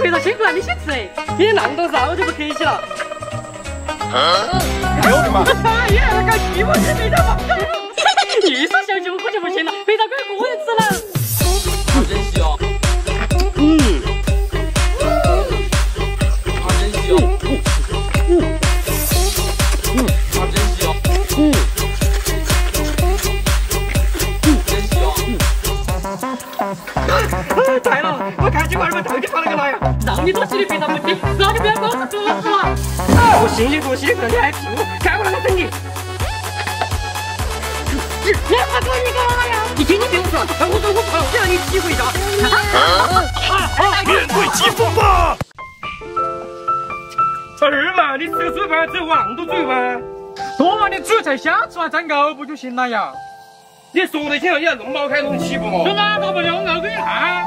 回到宾馆里去吃，你那么啥我就不客气了。哎呦我的妈！你那个鸡巴是没得嘛？你说小酒我就不行了，没得怪我也吃了。好珍惜哦。好珍惜哦。好珍惜哦。珍惜哦。对了，我看起我他妈头就跑那个哪呀？让你多吃点别的不吃，让你不要光吃老鼠了。我心里不喜欢你还吃，看我那个身体。 你听你跟我说，我说我跑，就让你机会啥？面对疾风吧！二嘛，你吃吃饭，走望都嘴吧。多嘛，你煮菜香吃完再熬不就行了呀？你说得清，你要弄毛开弄起不嘛？弄啊，弄不了，熬给你看。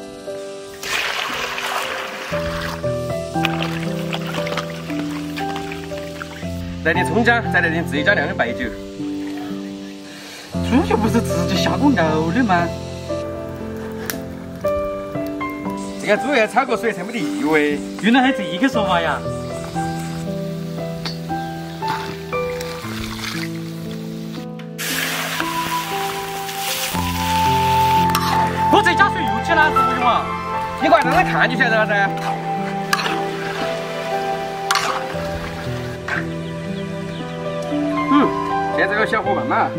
来点葱姜，再来点自己家酿的白酒。猪油不是直接下锅熬的吗？这个猪要焯过水才没得异味。原来还这一个说法呀！ 我这加水又起哪个作用啊？你过来让他看就晓得了噻。现在要小火慢慢。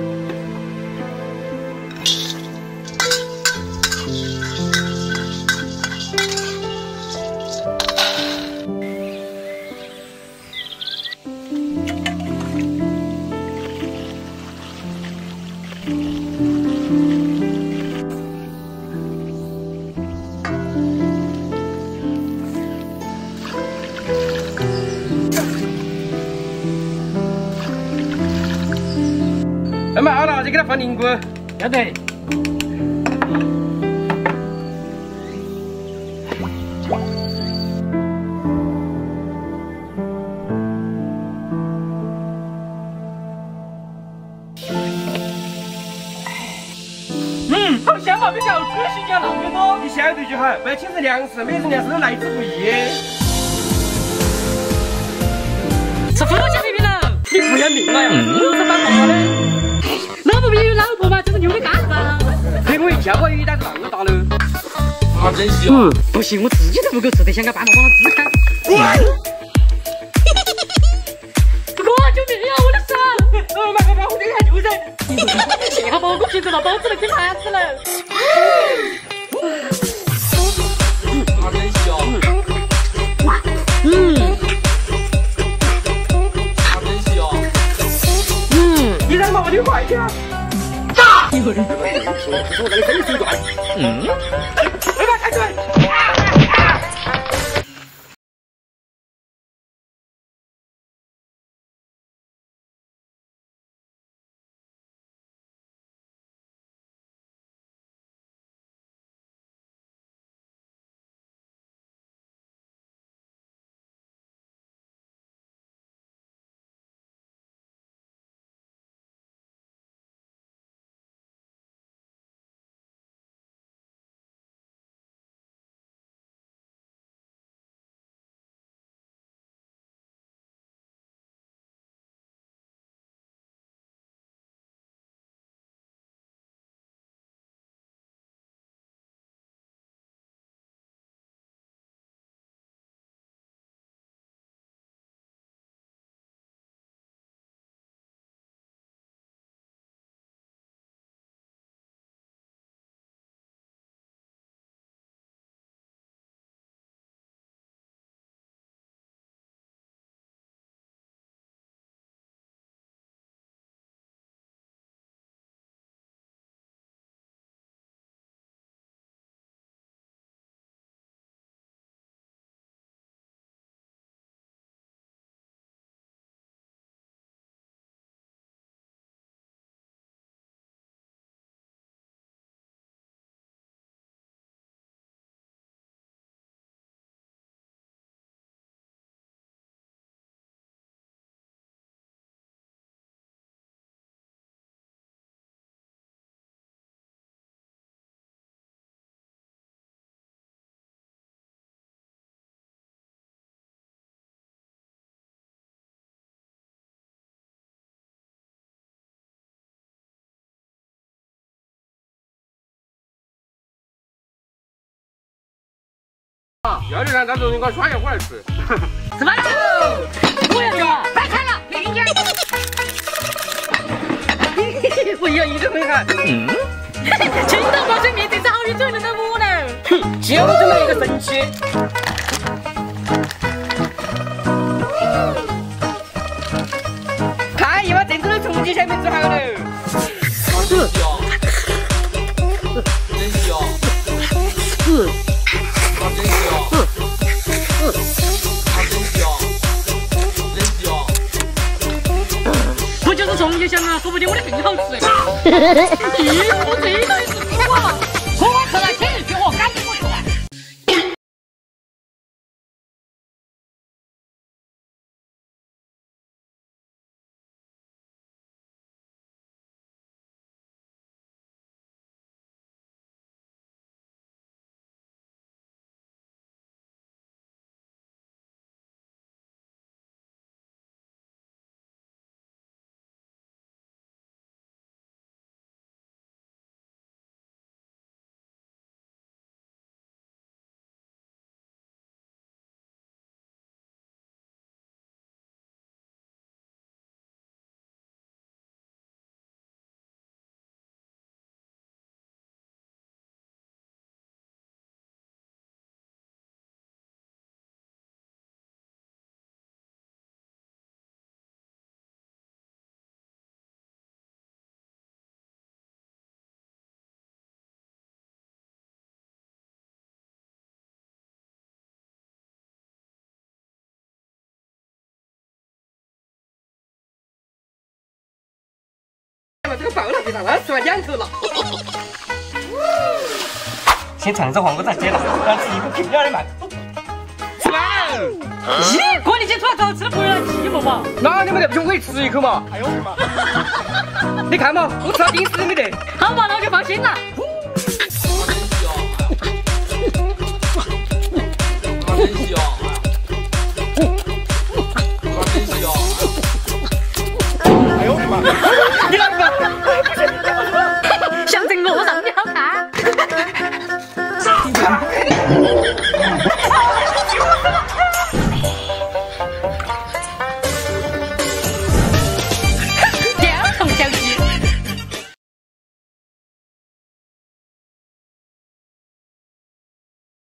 妈，好了，你给它放凝固。要得。好香嘛，比熬猪新鲜那么多。你晓得就好，不要轻视粮食，每种粮食都来之不易。吃火鸡皮皮了，你不要命了呀！我是蛮大的。 没有老婆嘛，这是牛的干啥？给我一条鲍鱼，胆子那么大喽！好珍惜哦！不行，我自己都不够吃的，想个办法把它支开。不过就没有我的手。买个包子还牛噻！幸好我平时拿包子来给盘子了。好珍惜哦！好珍惜哦！你让毛驴快点！ 有人！我感觉真是短。来吧，开水！要是让咱都一块耍一会儿吃。怎么了？我也是，别看了，给人家。我要一个没看。嗯。真的吗？这面对着好几种人的我呢。哼，只有这么一个神器。看，一把真正的重庆小面做好了。真香！真香！嗯。 重庆香啊，说不定我的更好吃。咦，我这一顿吃不完，喝完出来，天热给我赶紧我出来。这个爆了，别打了，吃完两头了。先尝着黄瓜咋解了，但是一股平料的嘛。吃完了。咦，哥，你先出来早吃了，不然寂寞嘛。那你们再不行，我也吃一口嘛。哎呦我的妈！你看嘛，我吃到顶死你的。好嘛，那我就放心了。真香啊！真香啊！哎呦我的妈！ 你老板，想整我，我上你好看。